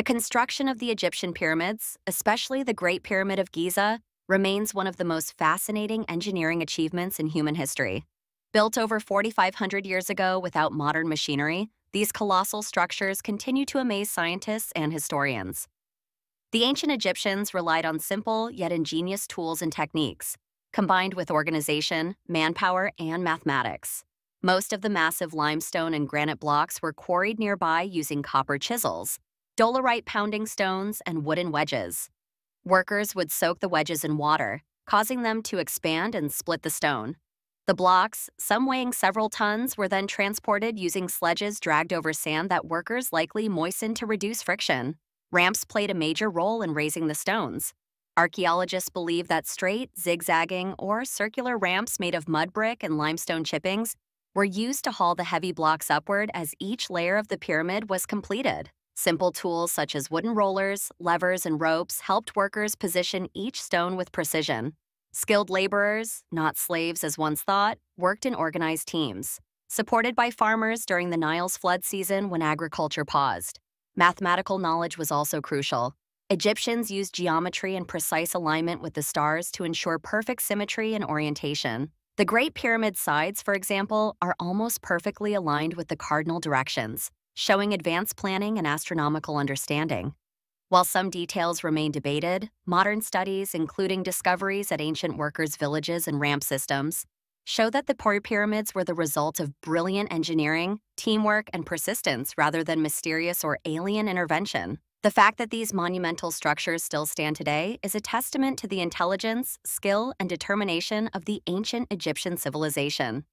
The construction of the Egyptian pyramids, especially the Great Pyramid of Giza, remains one of the most fascinating engineering achievements in human history. Built over 4,500 years ago without modern machinery, these colossal structures continue to amaze scientists and historians. The ancient Egyptians relied on simple yet ingenious tools and techniques, combined with organization, manpower, and mathematics. Most of the massive limestone and granite blocks were quarried nearby using copper chisels, dolerite pounding stones, and wooden wedges. Workers would soak the wedges in water, causing them to expand and split the stone. The blocks, some weighing several tons, were then transported using sledges dragged over sand that workers likely moistened to reduce friction. Ramps played a major role in raising the stones. Archaeologists believe that straight, zigzagging, or circular ramps made of mud brick and limestone chippings were used to haul the heavy blocks upward as each layer of the pyramid was completed. Simple tools such as wooden rollers, levers, and ropes helped workers position each stone with precision. Skilled laborers, not slaves as once thought, worked in organized teams, supported by farmers during the Nile's flood season when agriculture paused. Mathematical knowledge was also crucial. Egyptians used geometry and precise alignment with the stars to ensure perfect symmetry and orientation. The Great Pyramid's sides, for example, are almost perfectly aligned with the cardinal directions, showing advanced planning and astronomical understanding. While some details remain debated, modern studies, including discoveries at ancient workers' villages and ramp systems, show that the pyramids were the result of brilliant engineering, teamwork, and persistence rather than mysterious or alien intervention. The fact that these monumental structures still stand today is a testament to the intelligence, skill, and determination of the ancient Egyptian civilization.